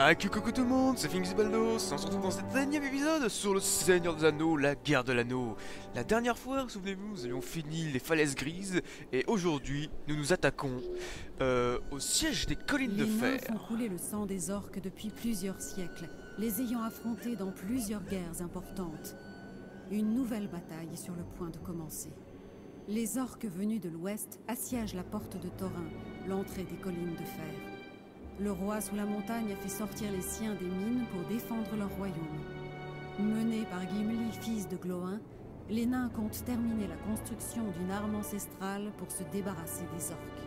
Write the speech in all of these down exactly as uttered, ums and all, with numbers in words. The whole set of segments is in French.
Ah, coucou tout le monde, c'est Finkzibaldos. On se retrouve dans cet énième épisode sur le Seigneur des Anneaux, la Guerre de l'Anneau. La dernière fois, souvenez-vous, nous avions fini les falaises grises, et aujourd'hui, nous nous attaquons euh, au siège des collines de fer. Les nains font couler le sang des orques depuis plusieurs siècles, les ayant affrontés dans plusieurs guerres importantes. Une nouvelle bataille est sur le point de commencer. Les orques venus de l'ouest assiègent la porte de Thorin, l'entrée des collines de fer. Le roi sous la montagne a fait sortir les siens des mines pour défendre leur royaume. Menés par Gimli, fils de Gloin, les nains comptent terminer la construction d'une arme ancestrale pour se débarrasser des orques.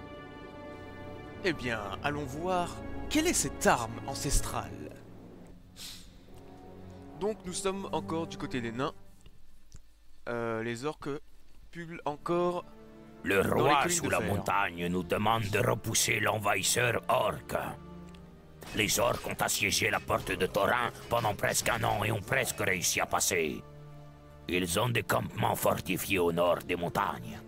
Eh bien, allons voir quelle est cette arme ancestrale. Donc nous sommes encore du côté des nains. Euh, les orques pullent encore... Le roi sous la montagne nous demande de repousser l'envahisseur orque. Les orques ont assiégé la porte de Thorin pendant presque un an et ont presque réussi à passer. Ils ont des campements fortifiés au nord des montagnes.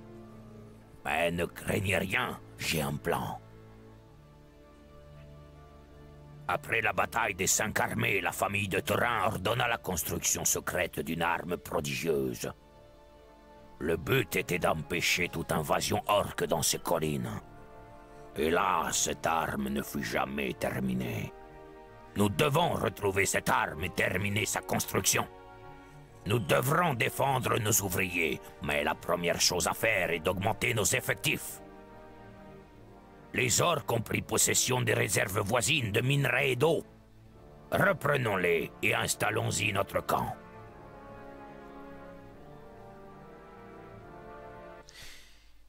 Mais ne craignez rien, j'ai un plan. Après la bataille des cinq armées, la famille de Thorin ordonna la construction secrète d'une arme prodigieuse. Le but était d'empêcher toute invasion orque dans ces collines. Hélas, cette arme ne fut jamais terminée. Nous devons retrouver cette arme et terminer sa construction. Nous devrons défendre nos ouvriers, mais la première chose à faire est d'augmenter nos effectifs. Les orques ont pris possession des réserves voisines de minerais et d'eau. Reprenons-les et installons-y notre camp.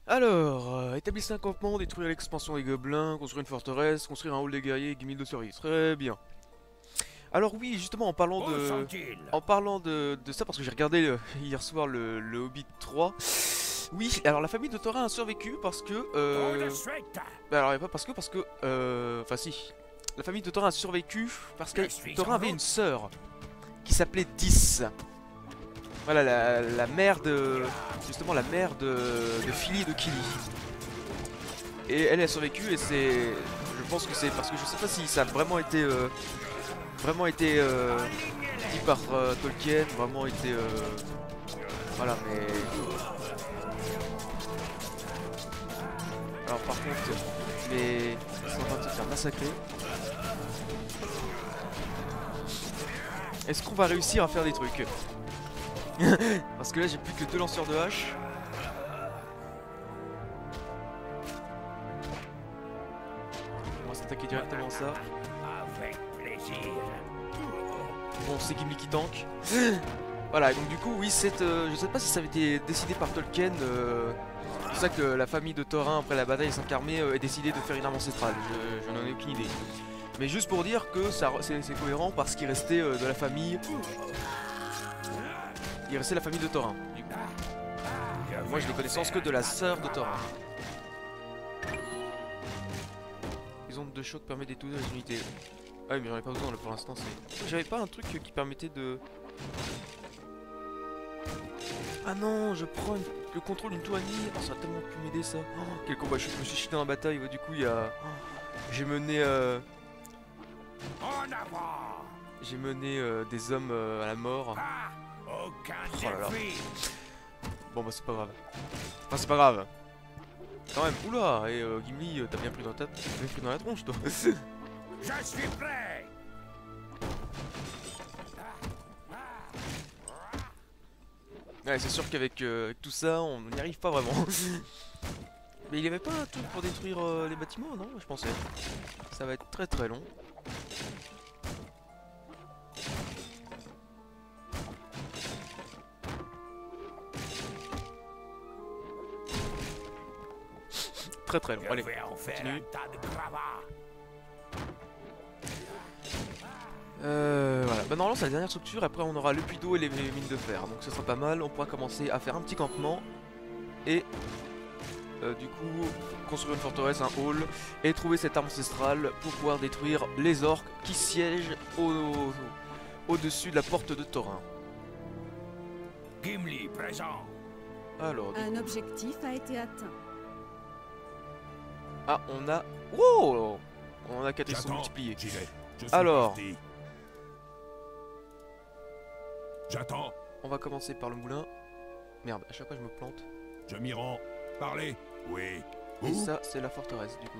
Alors, euh, établissez un campement, détruire l'expansion des gobelins, construire une forteresse, construire un hall des guerriers et Gimli de service. Très bien. Alors oui, justement, en parlant de... En parlant de, de ça, parce que j'ai regardé euh, hier soir le, le Hobbit trois. Oui, alors la famille de Thorin a survécu parce que... Euh, bah alors, pas parce que, parce que... Euh, enfin si. La famille de Thorin a survécu parce que Thorin avait une sœur qui s'appelait Dis. Voilà, la, la mère de... Justement, la mère de, de Fili et de Kíli. Et elle a survécu et c'est... Je pense que c'est parce que je sais pas si ça a vraiment été... Euh, vraiment été... Euh, dit par euh, Tolkien, vraiment été... Euh, voilà, mais... Alors par contre, les... Ils sont en train de se faire massacrer. Est-ce qu'on va réussir à faire des trucs? Parce que là j'ai plus que deux lanceurs de hache. On va s'attaquer directement à ça. Avec plaisir. Bon, c'est Gimli qui tank. Voilà, donc du coup oui, cette, euh, je sais pas si ça avait été décidé par Tolkien. euh, C'est pour ça que la famille de Thorin après la bataille des cinq armées euh, est décidée de faire une arme ancestrale. Je, je n'en ai aucune idée. Mais juste pour dire que c'est cohérent parce qu'il restait euh, de la famille. Il restait la famille de Thorin. Moi je n'ai connaissance que de la sœur de Thorin. Les ondes de choc permettent d'étouffer les unités. Ah oui, mais j'en ai pas besoin là pour l'instant. J'avais pas un truc qui permettait de... Ah non, je prends une... le contrôle d'une tournée. Oh, ça a tellement pu m'aider ça. Oh, quel combat, je me suis chité dans la bataille. Du coup il y a... J'ai mené... Euh... J'ai mené euh, des hommes euh, à la mort. Oh là là. Bon bah c'est pas grave. Enfin c'est pas grave. Quand même. Oula. Et euh, Gimli, euh, t'as bien pris dans ta, t'as bien pris dans la tronche toi. Je suis prêt. Ouais, c'est sûr qu'avec euh, tout ça on n'y arrive pas vraiment. Mais il y avait pas un truc pour détruire euh, les bâtiments, non? Je pensais. Ça va être très très long. Très très long. Allez, continue. Euh, voilà. Bah normalement c'est la dernière structure. Après on aura le puits d'eau et les, les mines de fer. Donc ce sera pas mal. On pourra commencer à faire un petit campement et euh, du coup construire une forteresse, un hall et trouver cette arme ancestrale pour pouvoir détruire les orques qui siègent au, au dessus de la porte de Thorin. Gimli présent. Alors. Du coup... Un objectif a été atteint. Ah, on a... Oh, on a quatre multipliés. Alors, j'attends. On va commencer par le moulin. Merde, à chaque fois je me plante. Je m'y rends. Parlez. Oui. Et Ouh. ça, c'est la forteresse du coup.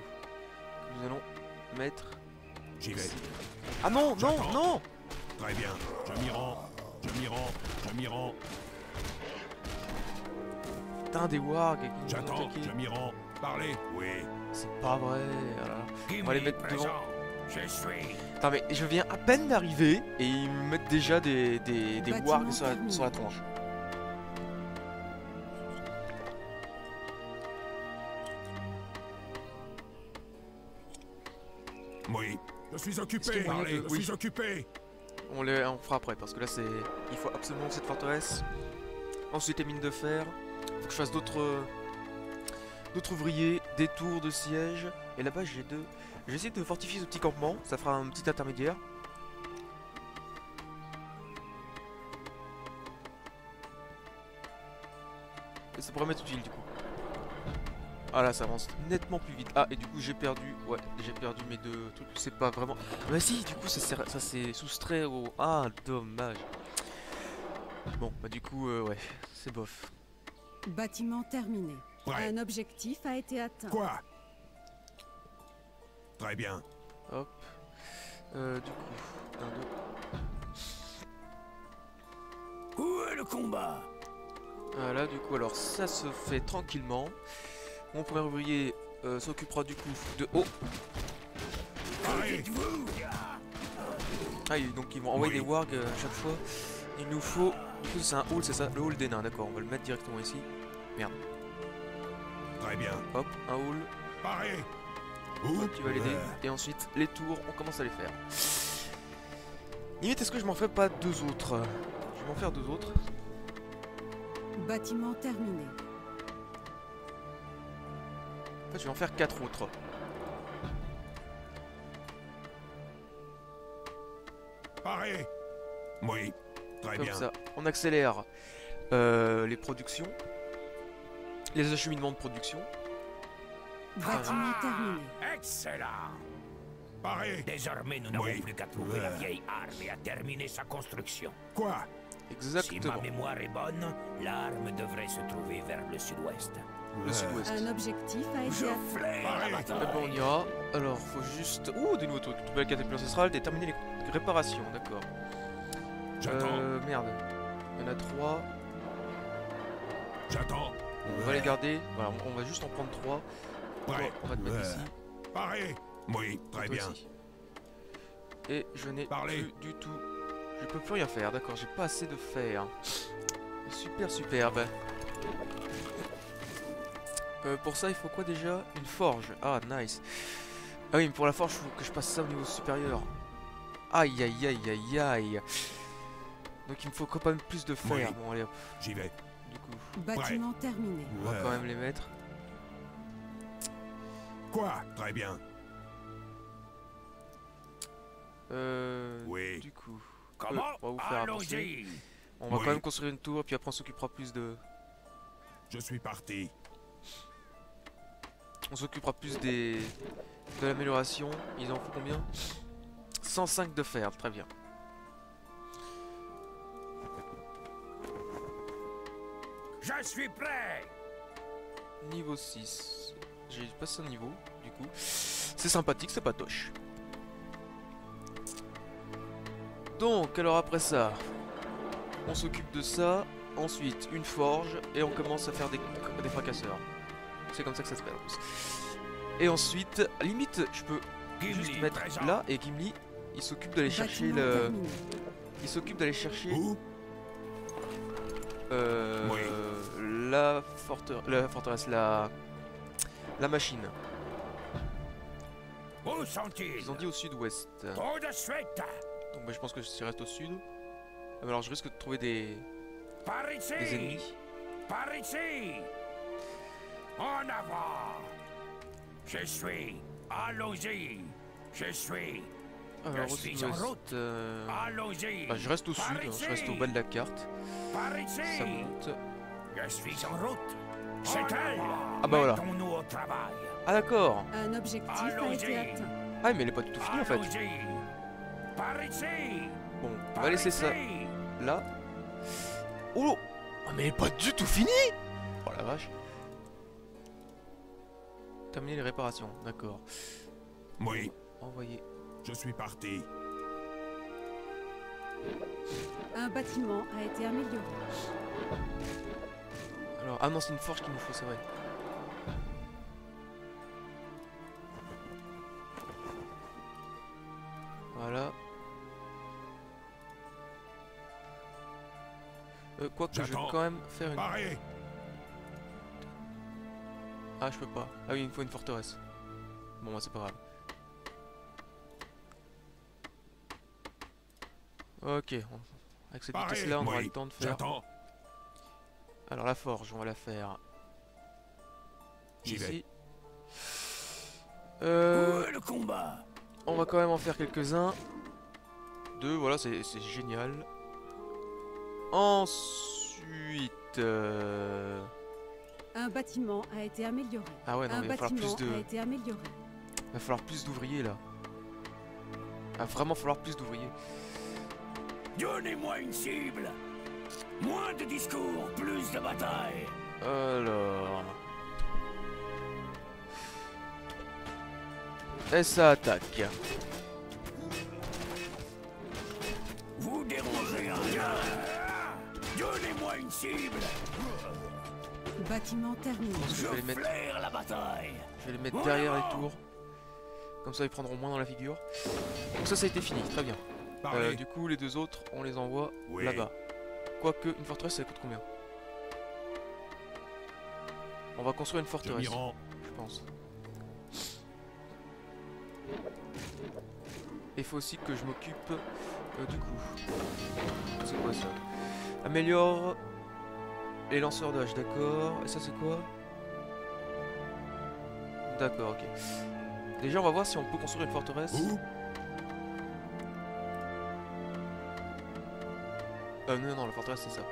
Nous allons mettre. J'y vais. Ah non, non, non. Très bien. Je m'y rends. Je m'y rends. Je m'y rends. Putain, des wargs. J'attends. Je m'y rends. Parlez. Oui. C'est pas vrai. Alors, on va les mettre devant. Je suis. Attends, mais je viens à peine d'arriver et ils me mettent déjà des, des, des wargs sur la, sur la tronche. Oui, je suis occupé. Allez, je oui. suis occupé. On les on fera après parce que là c'est. Il faut absolument cette forteresse. Ensuite les mines de fer. Faut que je fasse d'autres d'autres ouvriers, des tours de siège. Et là-bas j'ai deux. J'essaie de fortifier ce petit campement, ça fera un petit intermédiaire. Et ça pourrait m'être utile du coup. Ah là ça avance nettement plus vite. Ah et du coup j'ai perdu. Ouais j'ai perdu mes deux trucs. C'est pas vraiment. Bah si du coup ça s'est soustrait au. Ah dommage. Bon bah du coup euh, ouais, c'est bof. Bâtiment terminé. Ouais. Un objectif a été atteint. Quoi? Très bien. Hop. Euh, du coup, un, deux. Où est le combat? Voilà, du coup, alors ça se fait tranquillement. Mon premier ouvrier euh, s'occupera du coup de. Oh. Ah, donc ils vont envoyer oui. des wargs à chaque fois. Il nous faut. C'est un hall, c'est ça? Le hall des nains, d'accord. On va le mettre directement ici. Merde. Très bien. Hop, un hall. Pareil. Hop, tu vas l'aider. Et ensuite, les tours, on commence à les faire. Limite, est-ce que je m'en fais pas deux autres? Je vais m'en faire deux autres. Bâtiment terminé. En fait, je vais en faire quatre autres. Pareil. Oui, très bien. Comme ça, on accélère euh, les productions. Les acheminements de production. Bâtiment ah, terminé. Excellent. Pareil. Désormais, nous n'avons oui. plus qu'à trouver euh... la vieille arme et à terminer sa construction. Quoi? Exactement. Si ma mémoire est bonne, l'arme devrait se trouver vers le sud-ouest. Le euh... sud-ouest. Un objectif a été atteint. Bon, on ira. Alors, faut juste. Ouh, des nouveaux trucs. Trouver la cataplulte ancestrale, déterminer les réparations, d'accord. J'attends. Euh, merde. Il y en a trois. J'attends. On ouais. va les garder. Voilà, on va juste en prendre trois. Ouais. On va te mettre ouais. ici. Pareil. Oui, très bien. Aussi. Et je n'ai plus du tout. Je peux plus rien faire, d'accord. J'ai pas assez de fer. Super, superbe. Euh, pour ça, il faut quoi déjà? Une forge. Ah, nice. Ah oui, mais pour la forge, il faut que je passe ça au niveau supérieur. Aïe, aïe, aïe, aïe, aïe. Donc il me faut quand même plus de fer. Oui. Bon, allez, hop. J'y vais. Du coup. Bâtiment ouais. terminé. On va quand même les mettre. Quoi? Très bien. Euh... Oui. Du coup... Comment euh, on va vous faire avancer. On va oui. quand même construire une tour, puis après on s'occupera plus de... Je suis parti. On s'occupera plus des... de l'amélioration. Ils en font combien? cent cinq de fer, très bien. Je suis prêt. Niveau six... J'ai passé un niveau, du coup. C'est sympathique, c'est patoche. Donc, alors après ça, on s'occupe de ça. Ensuite, une forge. Et on commence à faire des, des fracasseurs. C'est comme ça que ça se passe en plus. Et ensuite, à limite, je peux Gimli juste mettre présent. là. Et Gimli, il s'occupe d'aller chercher le... Il s'occupe d'aller chercher... Où euh, oui. La forteresse... La... Forteresse, la... La machine. Où sont-ils? Ils ont dit au sud-ouest. Donc bah, je pense que je reste au sud. Ah, alors je risque de trouver des, Par ici. des ennemis. Par ici. En avant. Je suis. Allons-y. Je suis. Alors, je suis en route. Euh... Allons-y. Bah, je reste au Par sud. Hein. Je reste au bas de la carte. Par ici. Ça monte. Je suis en route. C'est elle. Ah bah voilà. Ah d'accord. Un objectif a été atteint. Ah mais elle est pas tout finie en fait. Bon, on va laisser ça là. Oh, mais pas du tout fini. Oh la vache. Terminer les réparations, d'accord. Oui. Envoyé. Je suis parti. Un bâtiment a été amélioré. Alors, ah non, c'est une forge qu'il nous faut, c'est vrai. Voilà. Euh, Quoique, je vais quand même faire une... Pareil. Ah, je peux pas. Ah oui, il me faut une forteresse. Bon, bah, c'est pas grave. Ok, avec cette vitesse-là, on aura le temps de faire... Alors la forge, on va la faire... J'y vais. Euh... Le combat. On va quand même en faire quelques-uns. Deux, voilà, c'est génial. Ensuite... Euh... Un bâtiment a été amélioré. Ah ouais, non, mais il va falloir plus de... Il va falloir plus d'ouvriers, là. Il va vraiment falloir plus d'ouvriers. Donnez-moi une cible. Moins de discours, plus de bataille. Alors... Et ça attaque. Vous dérangez un gars. Donnez-moi une cible. Bâtiment terminé. Je, je vais les mettre... la bataille. Je vais les mettre derrière les tours. Comme ça, ils prendront moins dans la figure. Donc ça, ça a été fini. Très bien. Euh, du coup, les deux autres, on les envoie oui. là-bas. Quoique, une forteresse, ça coûte combien? On va construire une forteresse, je pense. Et faut aussi que je m'occupe euh, du coup. C'est quoi ça? Améliore les lanceurs de hache, d'accord. Et ça, c'est quoi? D'accord, ok. Déjà, on va voir si on peut construire une forteresse. Ouh. Euh, non, non, la forteresse c'est ça.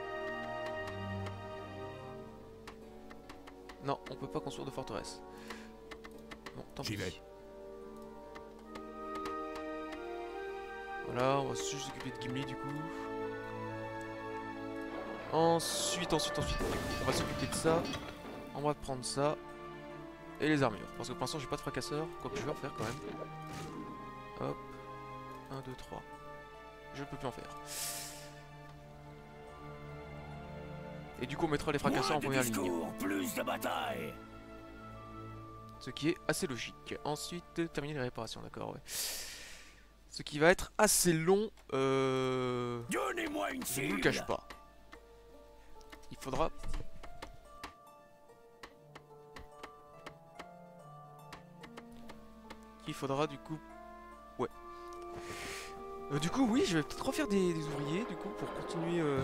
Non, on peut pas construire de forteresse. Bon, tant pis. Vais. Voilà, on va juste s'occuper de Gimli du coup. Ensuite, ensuite, ensuite, du coup, on va s'occuper de ça. On va prendre ça. Et les armures. Parce que pour l'instant, j'ai pas de fracasseur. Quoi que je vais en faire quand même. Hop. un, deux, trois. Je peux plus en faire. Et du coup, on mettra les fracasseurs en première ligne. Plus de bataille. Ce qui est assez logique. Ensuite, terminer les réparations, d'accord, ouais. Ce qui va être assez long. Euh... Donnez-moi une cible. Je ne le cache pas. Il faudra. Il faudra du coup. Ouais. Euh, du coup, oui, je vais peut-être refaire des, des ouvriers, du coup, pour continuer. Euh...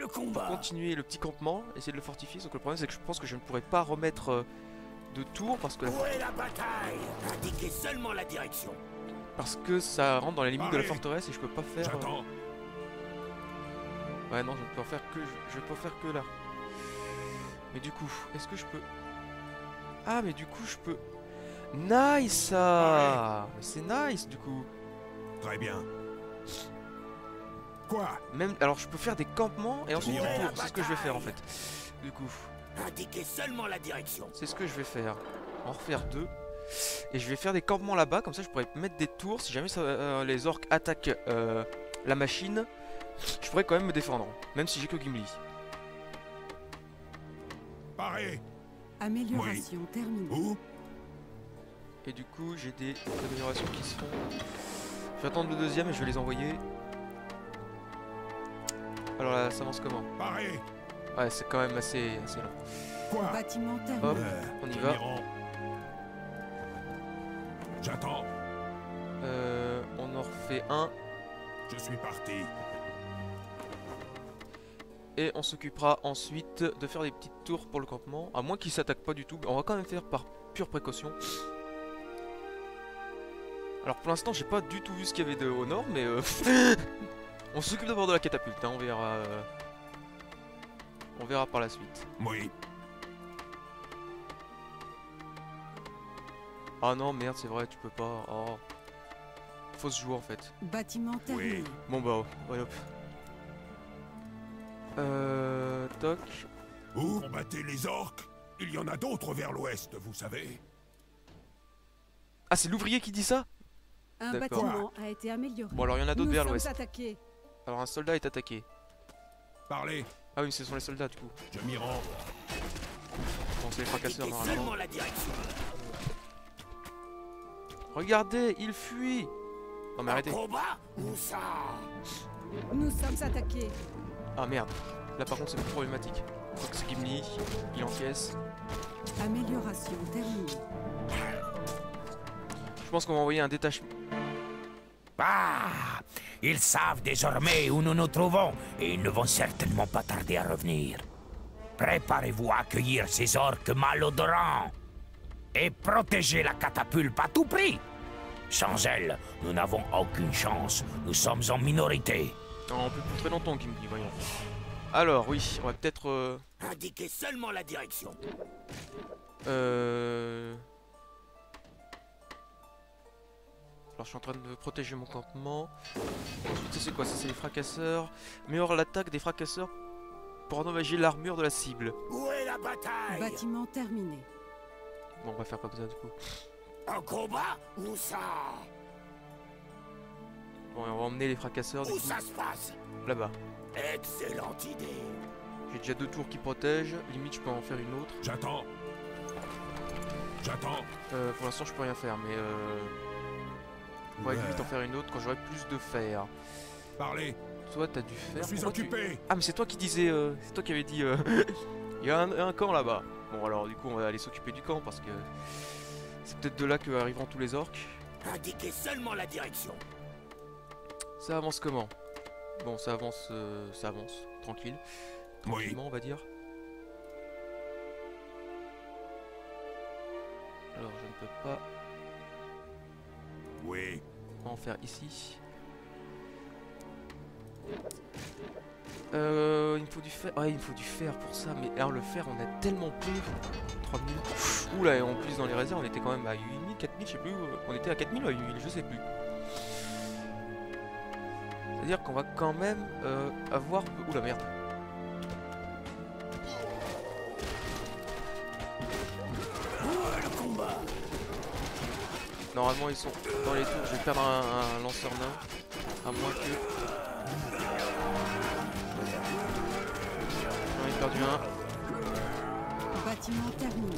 Le combat. Pour continuer le petit campement, essayer de le fortifier, sauf que le problème c'est que je pense que je ne pourrais pas remettre euh, de tour parce que la... Où est la bataille? Indiquez seulement la direction. Parce que ça rentre dans les limites Allez. de la forteresse et je peux pas faire. Euh... Ouais non, je ne peux en faire que je, je peux en faire que là. Mais du coup, est-ce que je peux? Ah mais du coup je peux. Nice ça. C'est nice du coup. Très bien. Même, alors je peux faire des campements et ensuite du tour, c'est ce que je vais faire en fait. Du coup, indiquez seulement la direction. C'est ce que je vais faire. En refaire deux. Et je vais faire des campements là-bas, comme ça je pourrais mettre des tours. Si jamais ça, euh, les orques attaquent euh, la machine, je pourrais quand même me défendre. Même si j'ai que Gimli. Pareil. Amélioration oui. terminée. Où? Et du coup j'ai des améliorations qui se font. Je vais attendre le deuxième et je vais les envoyer. Alors là, ça avance comment? Pareil. Ouais, c'est quand même assez, assez long. Quoi? Hop, on y va. J'attends. Euh, on en refait un. Je suis parti. Et on s'occupera ensuite de faire des petites tours pour le campement. À moins qu'ils s'attaquent pas du tout. On va quand même faire par pure précaution. Alors pour l'instant, j'ai pas du tout vu ce qu'il y avait de au nord, mais... Euh... On s'occupe d'abord de la catapulte, hein, on verra... Euh... On verra par la suite. Oui. Ah non, merde, c'est vrai, tu peux pas... Oh. faut se jouer en fait. Bâtiment terminé. Oui. Bon bah, ouais, hop. Euh... Toc. Où combattez les orques? Il y en a d'autres vers l'ouest, vous savez. Ah, c'est l'ouvrier qui dit ça? Un bâtiment a été amélioré. Bon alors, il y en a d'autres vers l'ouest. Alors un soldat est attaqué. Parlez. Ah oui, ce sont les soldats du coup. Je m'y rends. Bon, c'est les fracasseurs normalement. Regardez, il fuit. Non mais arrêtez. Nous sommes attaqués. Ah merde. Là par contre c'est plus problématique. Donc c'est Gimli, il encaisse. Amélioration terminée. Je pense qu'on va envoyer un détachement. Ah, ils savent désormais où nous nous trouvons et ils ne vont certainement pas tarder à revenir. Préparez-vous à accueillir ces orques malodorants et protégez la catapulte à tout prix. Sans elle, nous n'avons aucune chance. Nous sommes en minorité. Non, on peut plus très longtemps, Kim, voyons. Alors oui, on va peut-être... Euh... Indiquez seulement la direction. Euh... Alors je suis en train de protéger mon campement. Ensuite c'est quoi? Ça c'est les fracasseurs. Mais hors l'attaque des fracasseurs pour endommager l'armure de la cible. Où est la bataille? Bâtiment terminé. Bon on va faire comme ça du coup. Un combat? Où ça? Bon et on va emmener les fracasseurs. Où ça se passe? Là-bas. Excellente idée. J'ai déjà deux tours qui protègent. Limite je peux en faire une autre. J'attends. J'attends. Euh, pour l'instant je peux rien faire mais euh... On va limite en faire une autre quand j'aurai plus de fer. Parlez. Toi t'as du fer. Je suis Pourquoi occupé. Tu... Ah mais c'est toi qui disais, euh... c'est toi qui avais dit. Euh... Il y a un, un camp là-bas. Bon alors du coup on va aller s'occuper du camp parce que c'est peut-être de là que arriveront tous les orques. Indiquez seulement la direction. Ça avance comment? Bon ça avance, euh... ça avance tranquille, tranquillement oui. On va dire. Alors je ne peux pas. Oui. On va en faire ici. Euh, il me faut du fer. Ouais, il me faut du fer pour ça. Mais alors, le fer, on a tellement peu. trois mille. Oula, et en plus, dans les réserves, on était quand même à huit mille, quatre mille, je sais plus. On était à quatre mille ou à huit mille, je sais plus. C'est-à-dire qu'on va quand même euh, avoir. Oula, merde. Normalement ils sont dans les tours, je vais perdre un, un lanceur nain, à moins que... J'en ai perdu un. Bâtiment terminé.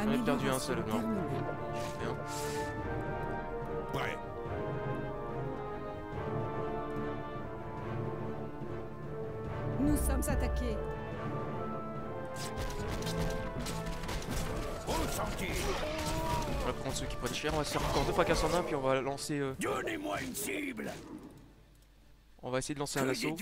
J'en ai perdu un seul, non. Ouais. Nous sommes attaqués. On va prendre ceux qui prennent cher, on va se faire encore deux fracasseurs en un puis on va lancer euh... Donnez-moi une cible. On va essayer de lancer un assaut. Là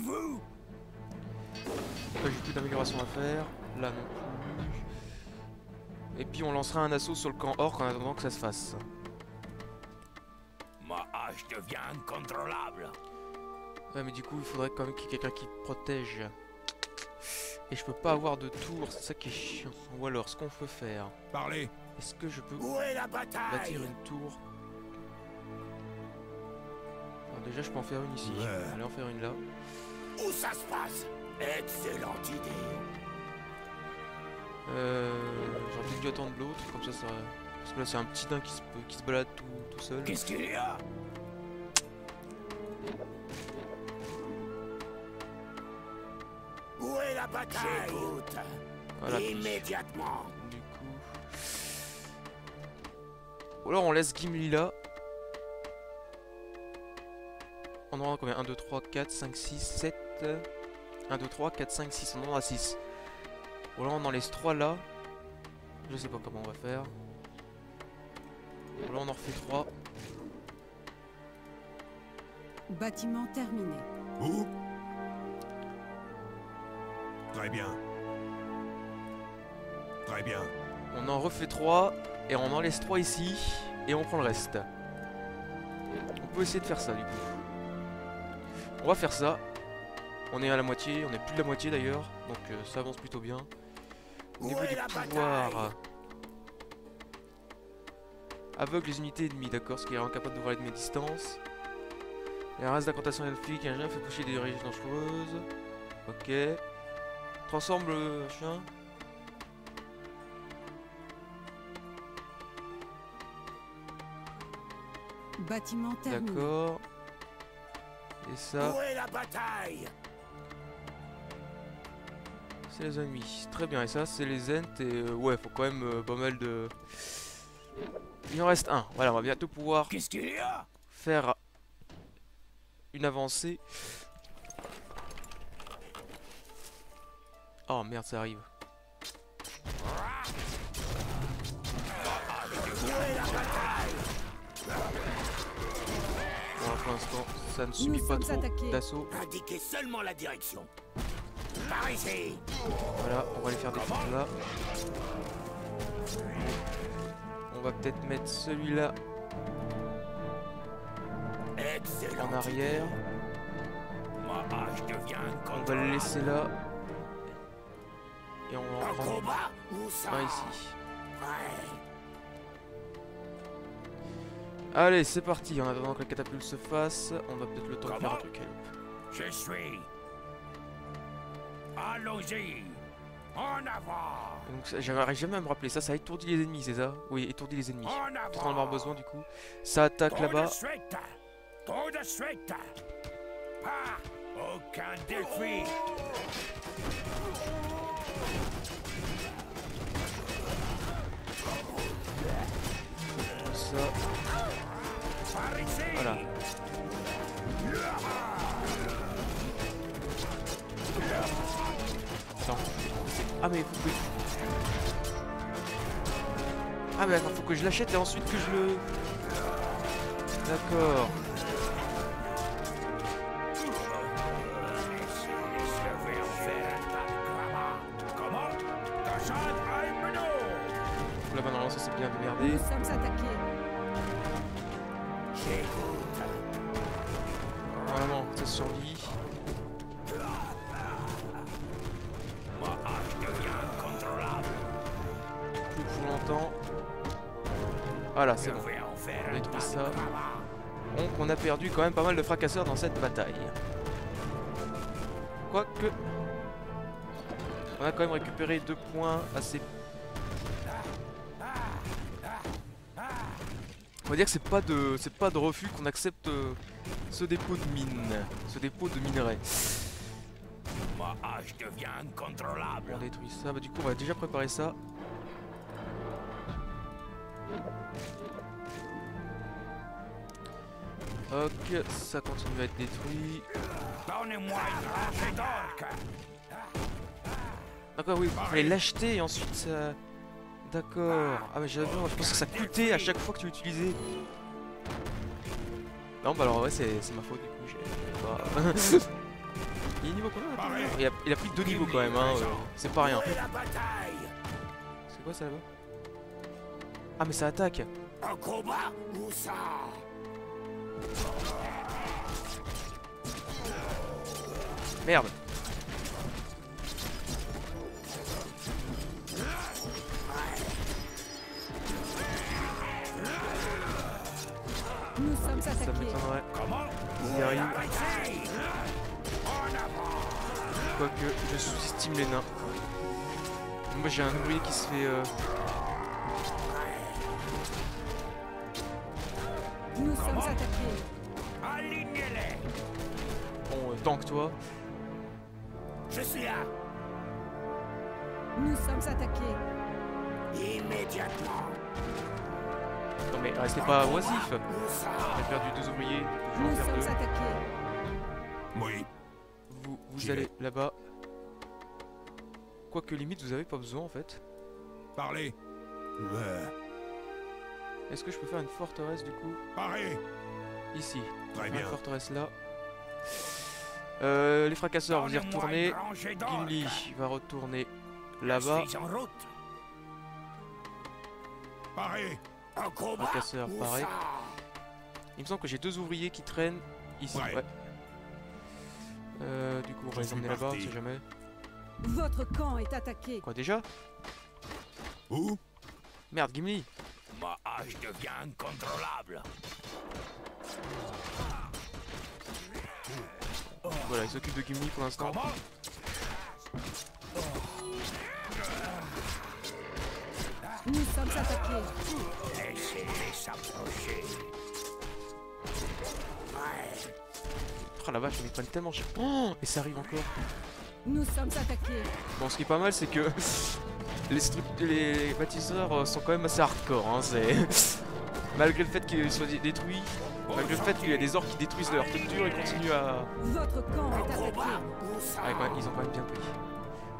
j'ai plus d'amélioration à faire, là non plus. Et puis on lancera un assaut sur le camp orc en attendant que ça se fasse. Ma hache devient incontrôlable. Ouais mais du coup il faudrait quand même qu'il y ait quelqu'un qui protège. Et je peux pas avoir de tour, c'est ça qui est chiant. Ou alors, ce qu'on peut faire... Parlez. Est-ce que je peux Où est la bataille bâtir une tour? Alors déjà, je peux en faire une ici. Ouais. Allez, en faire une là. Où ça se passe? Excellente idée. Euh... J'aurais peut-être dû attendre l'autre, comme ça, ça... Parce que là, c'est un petit nain qui se, qui se balade tout, tout seul. Qu'est-ce qu'il y a? Où est la bataille? Voilà. Immédiatement. Du coup... Ou alors on laisse Gimli là. On en a combien? un, deux, trois, quatre, cinq, six, sept... un, deux, trois, quatre, cinq, six. On en a six. Ou alors on en laisse trois là. Je sais pas comment on va faire. Ou alors on en refait trois. Bâtiment terminé. Où? Très bien. Très bien. On en refait trois et on en laisse trois ici et on prend le reste. On peut essayer de faire ça du coup. On va faire ça. On est à la moitié, on est plus de la moitié d'ailleurs, donc euh, ça avance plutôt bien. Au niveau du pouvoir. aveugle les unités ennemies, d'accord, ce qui est incapable de voir mes distances. La race d'incantation elfique, un chien fait pousser des régions dangereuses. Ok. Transforme le chien. Bâtiment terminé. D'accord. Et ça. Où est la bataille? C'est les ennemis. Très bien. Et ça, c'est les Ents. Et euh, ouais, faut quand même euh, pas mal de. Il en reste un. Voilà, on va bientôt pouvoir. Qu'est-ce qu'il y a? Faire une avancée. Oh merde, ça arrive. Pour l'instant, ça ne subit pas trop d'assaut. Indiquez seulement la direction. Par ici. Voilà, on va les faire défendre là. On va peut-être mettre celui-là en arrière. On va le laisser là. Et on va en prendre un ici. Allez, c'est parti. En attendant que la catapulte se fasse, on a peut-être le temps de faire un truc. Je suis. Allons-y. En avant. Donc, j'arrive jamais à me rappeler ça. Ça étourdit les ennemis, c'est ça? Oui, étourdit les ennemis. Peut-être en avoir besoin du coup. Ça attaque là-bas. Tout de suite. Pas aucun défi. Tout ça. Voilà. Attends. Ah mais faut que... Ah mais attends, faut que je l'achète et ensuite que je le... D'accord. Bien merdé. Nous sommes attaqués. Normalement, ça survit. Plus pour longtemps. Voilà, c'est bon. On détruit ça. Donc on a perdu quand même pas mal de fracasseurs dans cette bataille. Quoique... On a quand même récupéré deux points assez... On va dire que c'est pas de c'est pas de refus qu'on accepte ce dépôt de mine, ce dépôt de minerais. On détruit ça, bah du coup on va déjà préparer ça. Ok, ça continue à être détruit. D'accord, oui, il fallait l'acheter et ensuite ça... D'accord. Ah mais j'avais, je pense que ça coûtait à chaque fois que tu l'utilisais. Non bah alors ouais, c'est ma faute du coup, j'ai pas... Il est niveau combien? il a, il a pris deux niveaux quand même hein, euh, c'est pas rien. C'est quoi ça là-bas? Ah mais ça attaque. Merde. Ça m'étonnerait. Il arrive. Quoique je sous-estime les nains. Moi j'ai un ouvrier qui se fait. Euh... Nous sommes attaqués. Bon, euh, tank toi. Je suis là. Nous sommes attaqués. Immédiatement. Non mais restez pas oisif. J'ai perdu deux ouvriers, je vais en faire deux. Oui. Vous, vous allez là-bas. Quoique limite vous avez pas besoin en fait. Parlez. Est-ce que je peux faire une forteresse du coup? Parlez. Ici. Très bien. Une forteresse là. Euh, les fracasseurs, vous y retournez. Gimli va retourner là-bas. Parlez. Fracasseur, pareil. Il me semble que j'ai deux ouvriers qui traînent ici. Ouais. Ouais. Euh, du coup, on va les emmener là-bas, on sait jamais. Votre camp est attaqué. Quoi déjà? Où? Merde, Gimli. ma hache devient incontrôlable. Voilà, il s'occupe de Gimli pour l'instant. Nous sommes attaqués. Laissez-les s'approcher. Ouais. Oh la vache, ils me prennent tellement cher. Oh, et ça arrive encore. Nous sommes attaqués. Bon, ce qui est pas mal, c'est que les, les bâtisseurs sont quand même assez hardcore. Hein, c'est malgré le fait qu'ils soient détruits, malgré le fait qu'il y a des orques qui détruisent leur structure, ils continuent à. Votre camp est attaqué. Ah, quand même, ils ont quand même bien pris.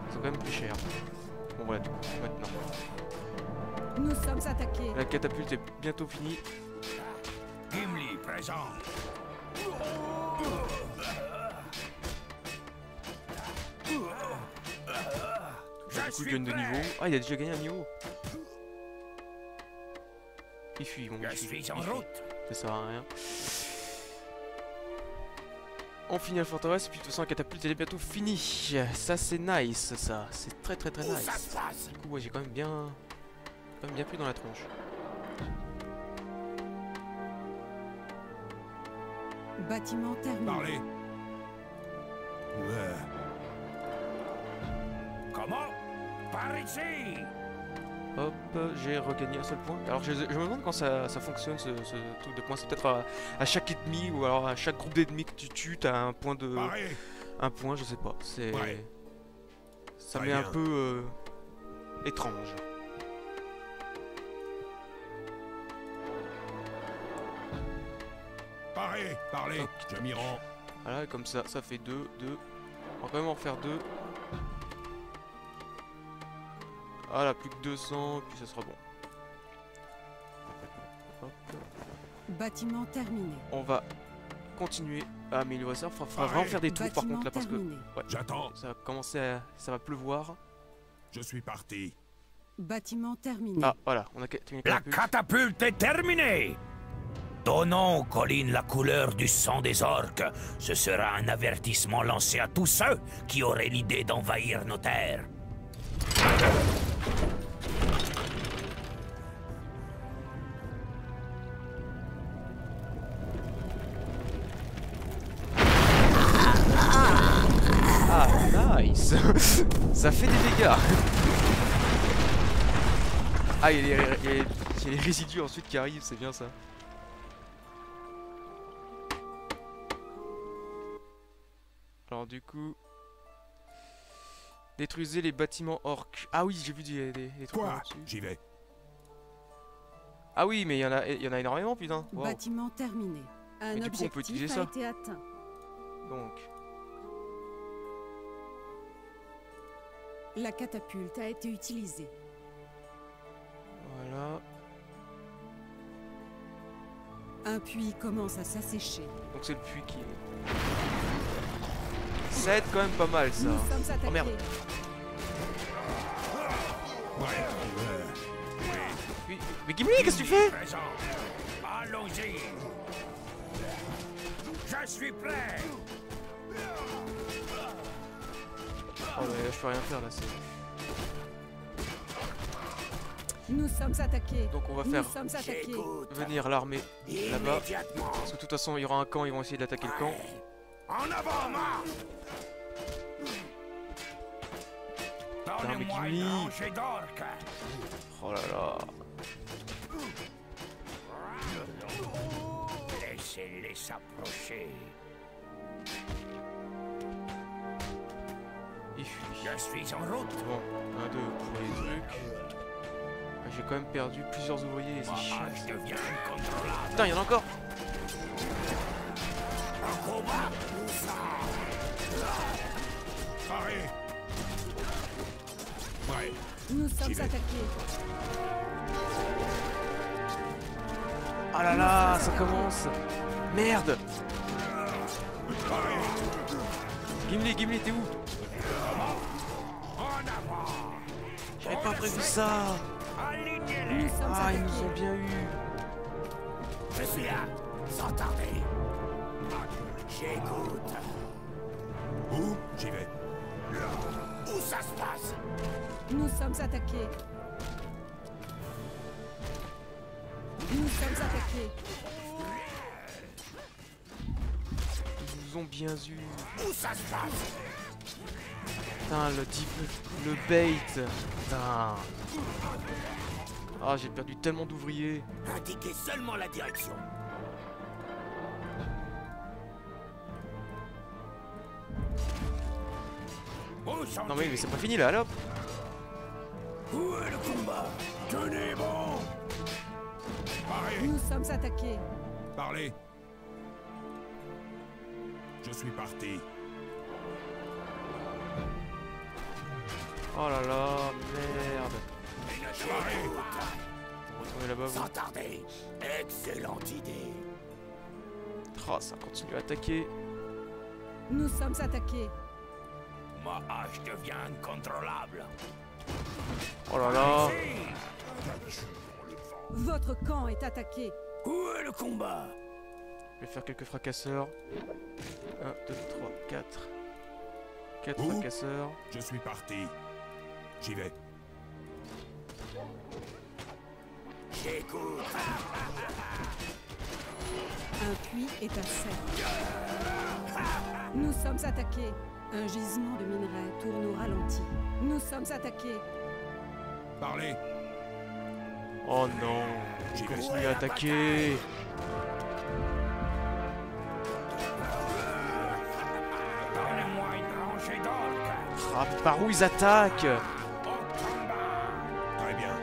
Ils ont quand même plus cher. Bon voilà, du coup, maintenant. Nous sommes attaqués. La catapulte est bientôt finie. Gimli présent. Du coup, il gagne de niveau. Ah, il a déjà gagné un niveau. Il fuit, mon gars. Ça sert à rien. On finit la forteresse, et puis de toute façon la catapulte elle est bientôt finie. Ça c'est nice, ça. C'est très très très nice. Du coup, ouais, j'ai quand même bien... quand même bien pris dans la tronche. Bâtiment terminé. Parlez. Ouais. Comment? Par ici. Hop, j'ai regagné un seul point. Alors je, je me demande quand ça, ça fonctionne ce, ce truc de points. C'est peut-être à, à chaque ennemi ou alors à chaque groupe d'ennemis que tu tues, t'as un point de... Pareil. Un point, je sais pas. C'est... Ouais. Ça m'est un peu... Euh, étrange. Parlez, parlez, je m'y rends. Voilà, comme ça, ça fait deux, deux. On va quand même en faire deux. Voilà, plus que deux cents, puis ça sera bon. Hop. Bâtiment terminé. On va continuer à améliorer ça. Il faudra vraiment faire des trous par contre là parce que. Ouais, j'attends. Ça va commencer à. Ça va pleuvoir. Je suis parti. Bâtiment terminé. Ah, voilà, on a terminé. La catapulte est terminée! Donnons aux collines la couleur du sang des orques. Ce sera un avertissement lancé à tous ceux qui auraient l'idée d'envahir nos terres. Ah, nice. Ça fait des dégâts. Ah, il y a les résidus ensuite qui arrivent, c'est bien ça. Alors du coup... Détruisez les bâtiments orques. Ah oui, j'ai vu des, des, des trucs. Quoi ? J'y vais. Ah oui, mais il y en a, y en a énormément, putain. Wow. Bâtiment terminé. Un mais du objectif coup, on peut utiliser ça. Été atteint. Donc... La catapulte a été utilisée. Voilà. Un puits commence à s'assécher. Donc c'est le puits qui est... Ça aide quand même pas mal ça. Oh merde. Mais, mais Gimli, qu'est-ce que tu fais? Allons-y. Je suis prêt. Oh mais je peux rien faire là, c'est... Nous sommes attaqués. Donc on va faire venir l'armée là-bas. Parce que de toute façon il y aura un camp, ils vont essayer d'attaquer le camp. En avant, marche! Donnez-moi une rangée d'orques! Oh là là! Laissez-les s'approcher! Je suis en route! Bon, un, deux, pour les trucs. J'ai quand même perdu plusieurs ouvriers et c'est chiant. Putain, il y en a encore! Ouais. Nous sommes attaqués. Ah là là, ça commence. Merde. Gimli, Gimli, t'es où? J'avais pas prévu ça. Ah, ils nous ont bien eu. Je suis là, sans tarder. J'écoute. Où? J'y vais. Où ça se passe? Nous sommes attaqués. Nous sommes attaqués. Ils nous ont bien eu. Où ça se passe? Putain, le deep, le bait. Putain. Ah, oh, j'ai perdu tellement d'ouvriers. Indiquez seulement la direction. Non mais, mais c'est pas fini là, alors. Où est le combat? Tenez bon. Parlez. Nous sommes attaqués. Parlez. Je suis parti. Oh là là, merde. On va trouver là-bas. Sans tarder. Excellente idée. Oh, ça continue à attaquer. Nous sommes attaqués. Ma hache devient incontrôlable. Oh là là. Votre camp est attaqué. Où est le combat? Je vais faire quelques fracasseurs. un, deux, trois, quatre. quatre fracasseurs. Je suis parti. J'y vais. J'écoute. Un puits est à sec. Nous sommes attaqués. Un gisement de minerais tourne au ralenti. Nous sommes attaqués. Parlez. Oh non. J'ai continué à attaquer. Donnez-moi une rangée d'orques. Ah, par où ils attaquent? Très bien.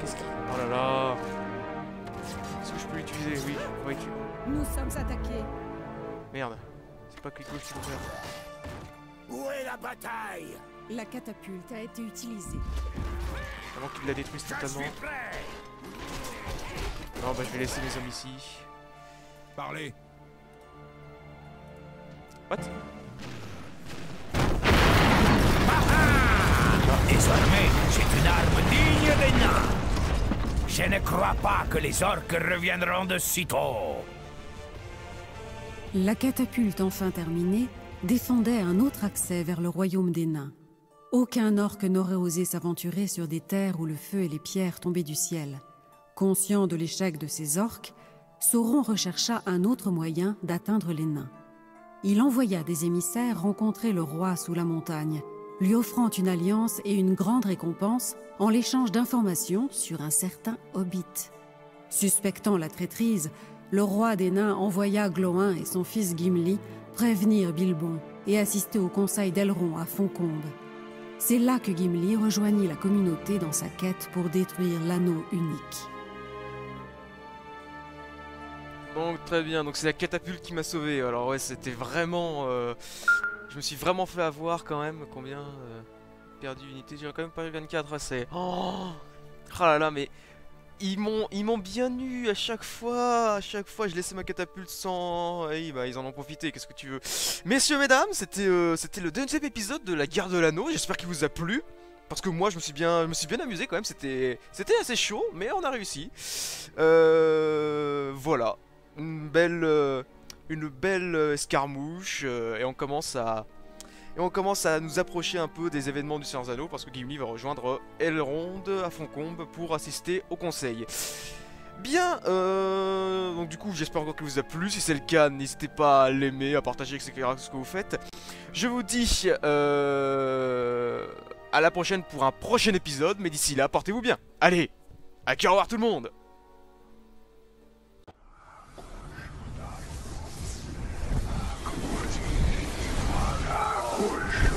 Qu'est-ce qu'il... Oh là là. Est-ce que je peux l'utiliser? Oui. Oui, tu... Nous sommes attaqués. Merde. Pas que je suis ouvert. Où est la bataille? La catapulte a été utilisée. Avant qu'il la détruise totalement. Non, bah je vais laisser les hommes ici. Parlez. What? Désormais, c'est une arme digne des nains. Je ne crois pas que les orques reviendront de sitôt. La catapulte, enfin terminée, défendait un autre accès vers le royaume des nains. Aucun orque n'aurait osé s'aventurer sur des terres où le feu et les pierres tombaient du ciel. Conscient de l'échec de ces orques, Sauron rechercha un autre moyen d'atteindre les nains. Il envoya des émissaires rencontrer le roi sous la montagne, lui offrant une alliance et une grande récompense en l'échange d'informations sur un certain hobbit. Suspectant la traîtrise, le roi des nains envoya Gloin et son fils Gimli prévenir Bilbon et assister au conseil d'Elrond à Foncombe. C'est là que Gimli rejoignit la communauté dans sa quête pour détruire l'anneau unique. Bon, très bien, donc c'est la catapulte qui m'a sauvé. Alors ouais, c'était vraiment... Euh... Je me suis vraiment fait avoir quand même. Combien euh... perdu d'unités? J'ai quand même perdu vingt-quatre, c'est... Oh, oh là là, mais... Ils m'ont ils m'ont bien eu à chaque fois, à chaque fois je laissais ma catapulte sans... Et bah ils en ont profité, qu'est-ce que tu veux. Messieurs, mesdames, c'était euh, c'était le deuxième épisode de la Guerre de l'Anneau, j'espère qu'il vous a plu. Parce que moi je me suis bien, je me suis bien amusé quand même, c'était assez chaud, mais on a réussi. Euh, voilà, une belle, euh, une belle escarmouche, euh, et on commence à... Et on commence à nous approcher un peu des événements du Seigneur des Anneaux parce que Gimli va rejoindre Elrond à Foncombe pour assister au conseil. Bien, euh, donc du coup j'espère encore que vous a plu. Si c'est le cas, n'hésitez pas à l'aimer, à partager, et cetera ce que vous faites. Je vous dis euh, à la prochaine pour un prochain épisode, mais d'ici là, portez-vous bien. Allez, à cœur au revoir tout le monde. Push.